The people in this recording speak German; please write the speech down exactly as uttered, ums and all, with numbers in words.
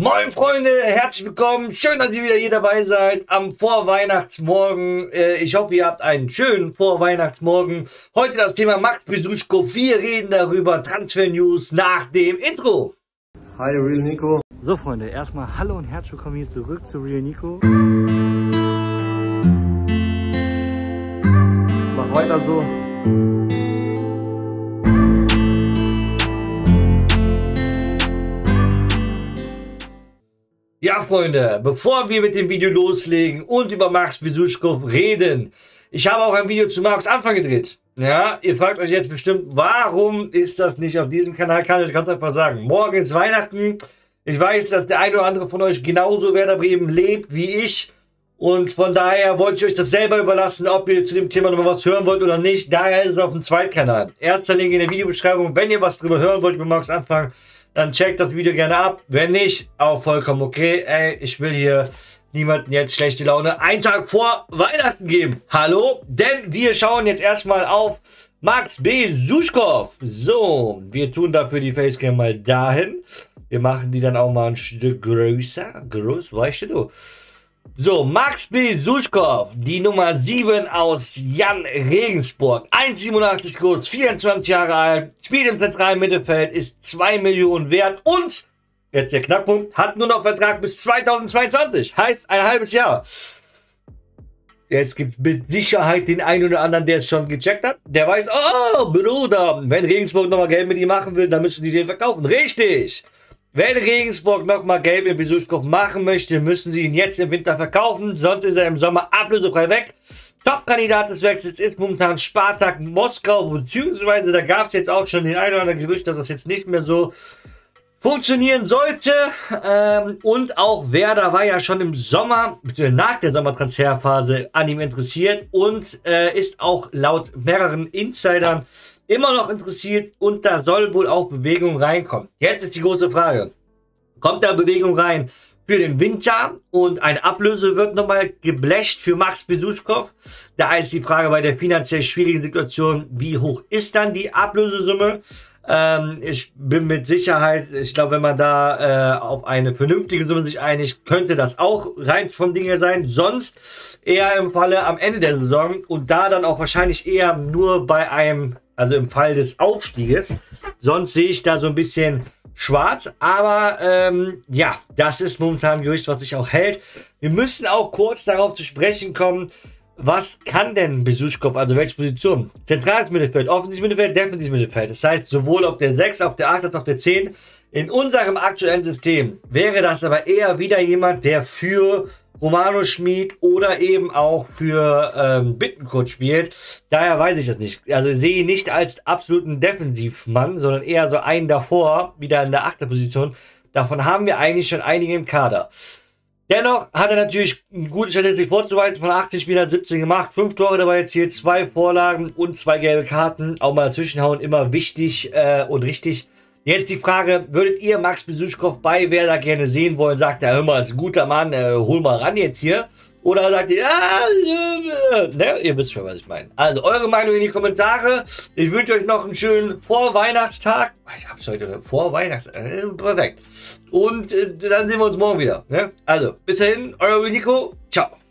Moin Freunde, herzlich willkommen. Schön, dass ihr wieder hier dabei seid am Vorweihnachtsmorgen. Ich hoffe, ihr habt einen schönen Vorweihnachtsmorgen. Heute das Thema Max Besuschkow. Wir reden darüber. Transfer News nach dem Intro. Hi Real Nico. So Freunde, erstmal hallo und herzlich willkommen hier zurück zu Real Nico. Mach weiter so. Ja, Freunde, bevor wir mit dem Video loslegen und über Max Besuschkow reden, ich habe auch ein Video zu Markus Anfang gedreht. Ja, ihr fragt euch jetzt bestimmt, warum ist das nicht auf diesem Kanal? Kann ich ganz einfach sagen, morgen ist Weihnachten. Ich weiß, dass der eine oder andere von euch genauso Werder Bremen lebt wie ich. Und von daher wollte ich euch das selber überlassen, ob ihr zu dem Thema noch mal was hören wollt oder nicht. Daher ist es auf dem Zweitkanal. Erster Link in der Videobeschreibung. Wenn ihr was drüber hören wollt über Max Anfang, dann checkt das Video gerne ab. Wenn nicht, auch vollkommen okay. Ey, ich will hier niemanden jetzt schlechte Laune einen Tag vor Weihnachten geben. Hallo? Denn wir schauen jetzt erstmal auf Max Besuschkow. So, wir tun dafür die Facecam mal dahin. Wir machen die dann auch mal ein Stück größer. Groß, weißt du? So, Max Besuschkow, die Nummer sieben aus Jahn Regensburg, eins Komma siebenundachtzig groß, vierundzwanzig Jahre alt, spielt im zentralen Mittelfeld, ist zwei Millionen wert und, jetzt der Knackpunkt, hat nur noch Vertrag bis zweitausendzweiundzwanzig, heißt ein halbes Jahr. Jetzt gibt es mit Sicherheit den einen oder anderen, der es schon gecheckt hat, der weiß, oh Bruder, wenn Regensburg nochmal Geld mit ihm machen will, dann müssen die den verkaufen, richtig. Wenn Regensburg nochmal Geld mit Besuschkow machen möchte, müssen sie ihn jetzt im Winter verkaufen, sonst ist er im Sommer ablösefrei weg. Top-Kandidat des Wechsels ist momentan Spartak Moskau, beziehungsweise da gab es jetzt auch schon den einen oder anderen Gerücht, dass das jetzt nicht mehr so funktionieren sollte. Ähm, und auch Werder war ja schon im Sommer, beziehungsweise nach der Sommertransferphase an ihm interessiert und äh, ist auch laut mehreren Insidern immer noch interessiert und da soll wohl auch Bewegung reinkommen. Jetzt ist die große Frage, kommt da Bewegung rein für den Winter und eine Ablöse wird nochmal geblecht für Max Besuschkow? Da ist die Frage bei der finanziell schwierigen Situation, wie hoch ist dann die Ablösesumme? Ähm, ich bin mit Sicherheit, ich glaube, wenn man da äh, auf eine vernünftige Summe sich einigt, könnte das auch rein vom Ding her sein. Sonst eher im Falle am Ende der Saison und da dann auch wahrscheinlich eher nur bei einem, also im Fall des Aufstieges. Sonst sehe ich da so ein bisschen schwarz. Aber ähm, ja, das ist momentan ein Gerücht, was sich auch hält. Wir müssen auch kurz darauf zu sprechen kommen, was kann denn Besuschkow, also welche Position? Zentrales Mittelfeld, offensives Mittelfeld, defensives Mittelfeld. Das heißt, sowohl auf der sechs, auf der acht, als auch auf der zehn. In unserem aktuellen System wäre das aber eher wieder jemand, der für Romano Schmid oder eben auch für ähm, Bittencourt spielt. Daher weiß ich das nicht. Also ich sehe ihn nicht als absoluten Defensivmann, sondern eher so einen davor, wieder in der Achterposition. Davon haben wir eigentlich schon einige im Kader. Dennoch hat er natürlich eine gute Statistik vorzuweisen, von achtzig Spielern siebzehn gemacht, fünf Tore dabei erzielt, zwei Vorlagen und zwei gelbe Karten. Auch mal dazwischenhauen, immer wichtig äh, und richtig. Jetzt die Frage, würdet ihr Max Besuschkow bei Werder gerne sehen wollen? Sagt er, hör mal, ist ein guter Mann, äh, hol mal ran jetzt hier. Oder sagt ihr, ja, äh, ne? Ihr wisst schon, was ich meine. Also eure Meinung in die Kommentare. Ich wünsche euch noch einen schönen Vorweihnachtstag. Ich hab's heute, Vorweihnachtstag, äh, perfekt. Und äh, dann sehen wir uns morgen wieder. Ne? Also, bis dahin, euer Nico, ciao.